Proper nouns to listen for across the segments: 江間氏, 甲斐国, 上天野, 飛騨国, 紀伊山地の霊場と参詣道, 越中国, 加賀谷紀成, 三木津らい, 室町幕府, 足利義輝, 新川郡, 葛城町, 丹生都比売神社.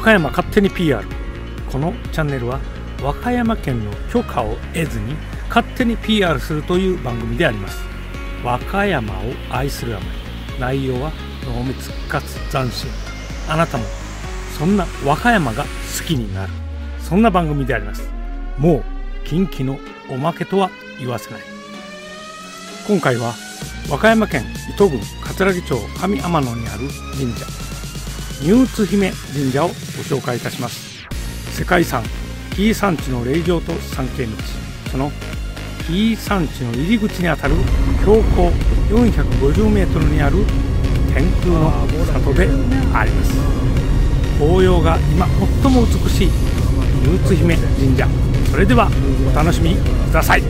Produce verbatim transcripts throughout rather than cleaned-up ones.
和歌山勝手に ピーアール。 このチャンネルは和歌山県の許可を得ずに勝手に ピーアール するという番組であります。和歌山を愛するあまり、内容は濃密かつ斬新、あなたもそんな和歌山が好きになる、そんな番組であります。もう近畿のおまけとは言わせない。今回は和歌山県伊都郡葛城町上天野にある神社、丹生姫神社をご紹介いたします。世界遺産紀伊山地の霊場と参詣道、その紀伊山地の入り口にあたる標高 よんひゃくごじゅうメートル にある天空の里であります。紅葉が今最も美しい丹生姫神社、それではお楽しみください。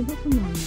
動くもんね。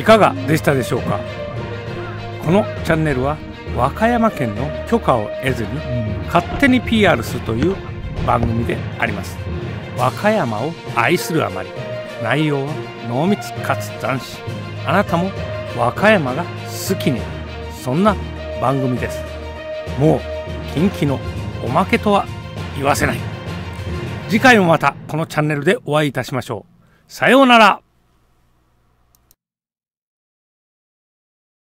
いかがでしたでしょうか。このチャンネルは和歌山県の許可を得ずに勝手に ピーアール するという番組であります。和歌山を愛するあまり、内容は濃密かつ斬新、あなたも和歌山が好きになる、そんな番組です。もう近畿のおまけとは言わせない。次回もまたこのチャンネルでお会いいたしましょう。さようなら。